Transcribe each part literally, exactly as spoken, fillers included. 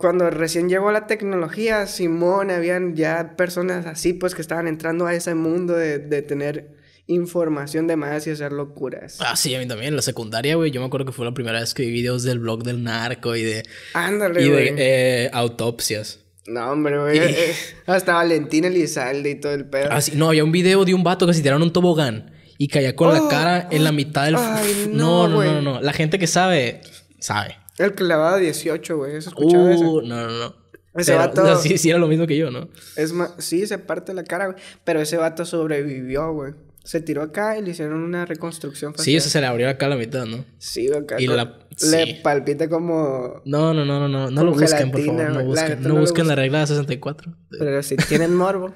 cuando recién llegó la tecnología, Simón, habían ya personas así, pues, que estaban entrando a ese mundo de, de tener información de más y hacer locuras. Ah, sí, a mí también. En la secundaria, güey, yo me acuerdo que fue la primera vez que vi videos del blog del narco y de... Ándale, güey. Y de eh, autopsias. No, hombre, güey. Y... Eh, hasta Valentín Elizalde y todo el pedo. Ah, sí. No, había un video de un vato que se tiraron un tobogán y caía con oh, la cara en la mitad del... Ay, no, no, no, no, no. La gente que sabe, sabe. El clavado dieciocho, güey. ¿Eso escuchaba uh, eso? No, no, no. Ese pero, vato... No, sí, sí era lo mismo que yo, ¿no? Es más... Sí, se parte la cara, güey. Pero ese vato sobrevivió, güey. Se tiró acá y le hicieron una reconstrucción facial. Sí, eso se le abrió acá a la mitad, ¿no? Sí, acá. Y la... Le sí. palpita como... No, no, no, no. No, no lo busquen, por favor. No busquen, no no busquen la regla de sesenta y cuatro. Pero si tienen morbo.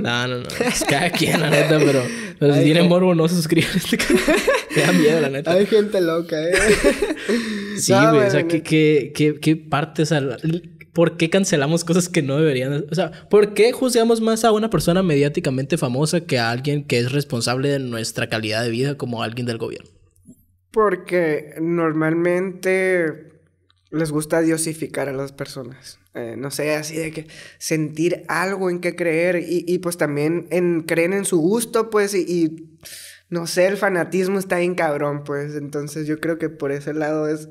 No, no, no. Es cada quien, la neta, pero... Pero si Ay, tienen morbo, no se suscriban a este canal. Te da miedo, la neta. Hay gente loca, ¿eh? Sí, güey. No, o sea, ¿qué, qué, qué, qué parte... O sea, ¿por qué cancelamos cosas que no deberían? O sea, ¿por qué juzgamos más a una persona mediáticamente famosa que a alguien que es responsable de nuestra calidad de vida como alguien del gobierno? Porque normalmente les gusta diosificar a las personas. Eh, no sé, así de que sentir algo en que creer y, y pues también en, creen en su gusto, pues, y, y no sé, el fanatismo está bien cabrón, pues. Entonces yo creo que por ese lado es...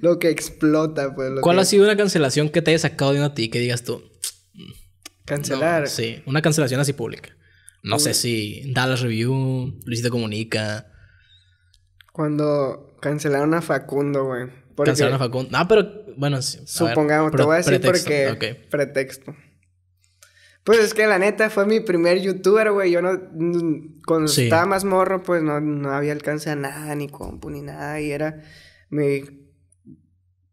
lo que explota, pues. Lo ¿Cuál que... ha sido una cancelación que te haya sacado de una a ti? Que digas tú... Cancelar. No, sí, una cancelación así pública. No sí. sé si Dallas Review, Luisito Comunica... Cuando cancelaron a Facundo, güey. Porque... Cancelaron a Facundo. Ah, pero... Bueno, sí. A supongamos, ver, te voy a decir pretexto. Porque... Okay. Pretexto. Pues es que la neta fue mi primer youtuber, güey. Yo no... Cuando sí. estaba más morro, pues no, no había alcance a nada, ni compu, ni nada. Y era... Mi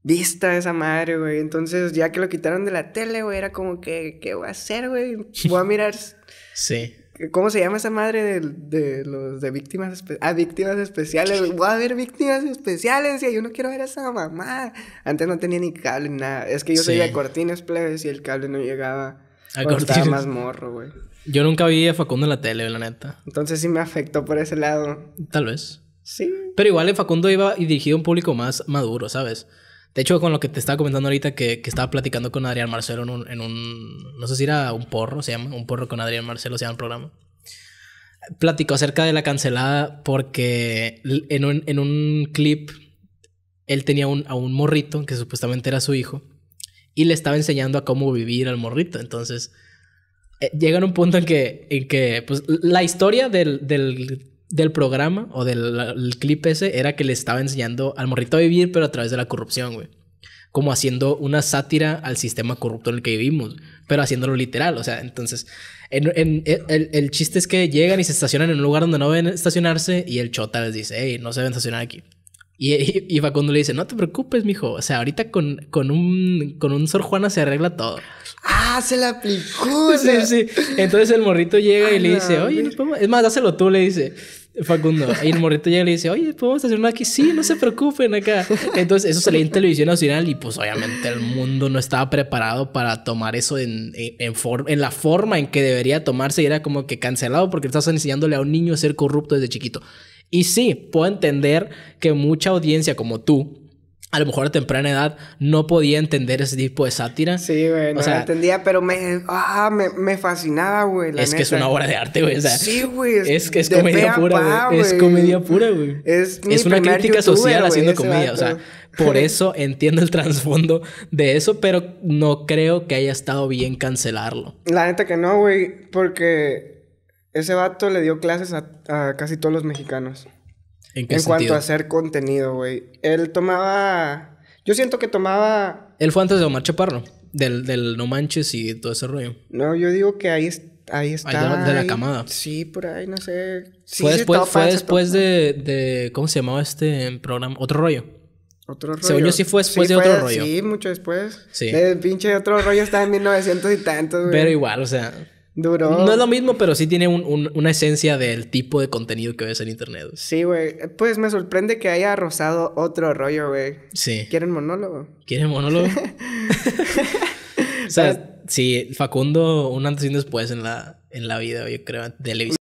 vista esa madre, güey. Entonces, ya que lo quitaron de la tele, güey, era como que... ¿Qué voy a hacer, güey? Voy a mirar... Sí. ¿Cómo se llama esa madre de, de los de víctimas especiales? Ah, víctimas especiales. ¿Qué? Voy a ver víctimas especiales. Y yo no quiero ver a esa mamá. Antes no tenía ni cable ni nada. Es que yo sí. soy de Cortines, plebes, y el cable no llegaba... A Cortines. Estaba más morro, güey. Yo nunca vi a Facundo en la tele, la neta. Entonces sí me afectó por ese lado. Tal vez. Sí. Pero igual Facundo iba dirigido a un público más maduro, ¿sabes? De hecho, con lo que te estaba comentando ahorita, que, que estaba platicando con Adrián Marcelo en un, en un... No sé si era un porro, se llama. Un porro con Adrián Marcelo, se llama el programa. Platicó acerca de la cancelada porque en un, en un clip él tenía un, a un morrito, que supuestamente era su hijo, y le estaba enseñando a cómo vivir al morrito. Entonces, eh, llega a un punto en que, en que pues, la historia del... del del programa o del clip ese era que le estaba enseñando al morrito a vivir, pero a través de la corrupción, güey. Como haciendo una sátira al sistema corrupto en el que vivimos, pero haciéndolo literal. O sea, entonces, en, en, en, el, el chiste es que llegan y se estacionan en un lugar donde no deben estacionarse y el chota les dice, hey, no se deben estacionar aquí. Y, y, y Facundo le dice, no te preocupes, mijo. O sea, ahorita con, con un con un Sor Juana se arregla todo. ¡Ah! ¡Se la aplicó! Sí, la... sí. Entonces el morrito llega y le dice, oye, ¿nos podemos...? Es más, dáselo tú, le dice Facundo. Y el morrito llega y le dice, oye, ¿podemos estacionar aquí? Sí, no se preocupen acá. Entonces eso salía en televisión nacional y pues obviamente el mundo no estaba preparado para tomar eso en, en, en, for en la forma en que debería tomarse. Y era como que cancelado porque estás enseñándole a un niño a ser corrupto desde chiquito. Y sí, puedo entender que mucha audiencia como tú, a lo mejor a temprana edad, no podía entender ese tipo de sátira. Sí, güey, no o sea, la entendía, pero me, ah, me, me fascinaba, güey. Es neta. Que es una obra de arte, güey. O sea, sí, güey. Es que es comedia pura, güey. Es comedia pura, güey. Es, es una crítica YouTube, social wey, haciendo comedia. Vato. O sea, por eso entiendo el trasfondo de eso, pero no creo que haya estado bien cancelarlo. La neta que no, güey, porque... Ese vato le dio clases a, a casi todos los mexicanos. ¿En qué En sentido? Cuanto a hacer contenido, güey. Él tomaba... Yo siento que tomaba... Él fue antes de Omar Chaparro. Del, del No Manches y todo ese rollo. No, yo digo que ahí, ahí está. De, de la camada. Ahí, sí, por ahí, no sé. Sí, fue después, topa, fue después de, de... ¿Cómo se llamaba este programa? Otro rollo. Otro rollo. Según yo sí fue después sí, de fue, Otro Rollo. Sí, mucho después. Sí. El pinche Otro Rollo estaba en mil novecientos y tantos, güey. Pero igual, o sea... Duró. No es lo mismo, pero sí tiene un, un, una esencia del tipo de contenido que ves en internet. Sí, güey. Pues me sorprende que haya rozado Otro Rollo, güey. Sí. ¿Quieren monólogo? ¿Quieren monólogo? O sea, sí, Facundo, un antes y un después en la, en la vida, yo creo, televisión.